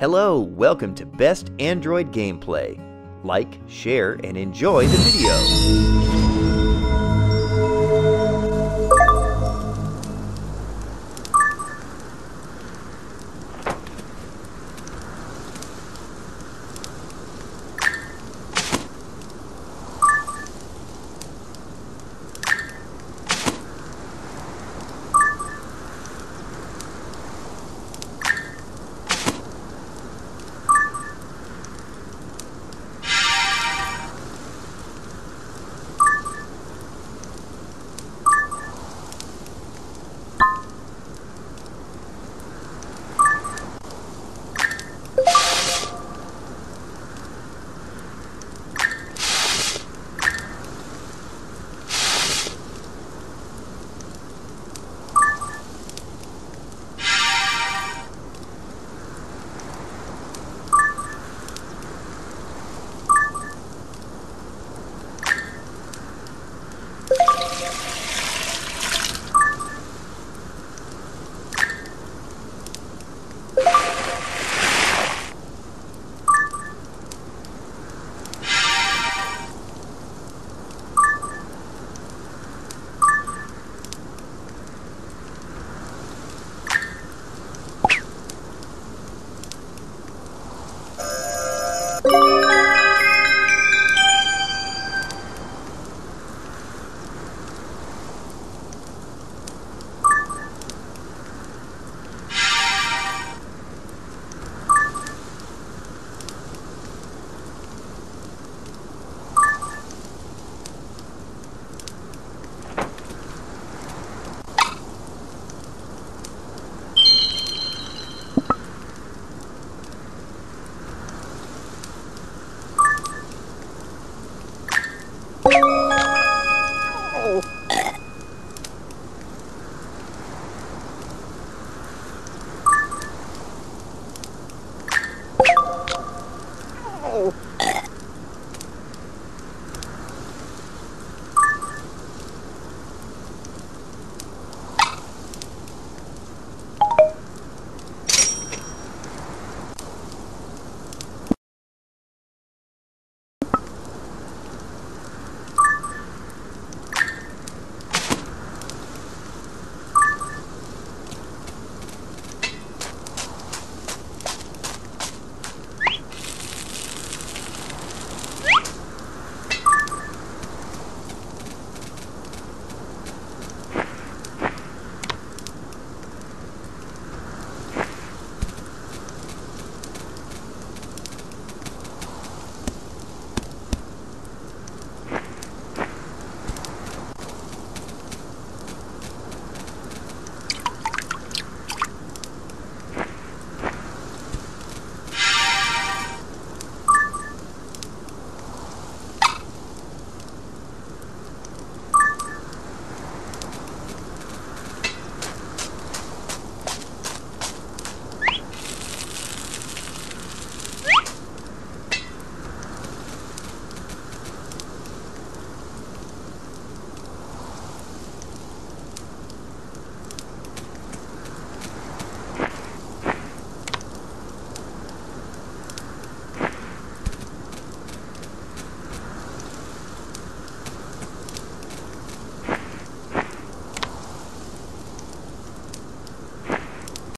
Hello, welcome to Best Android Gameplay. Like, share, and enjoy the video.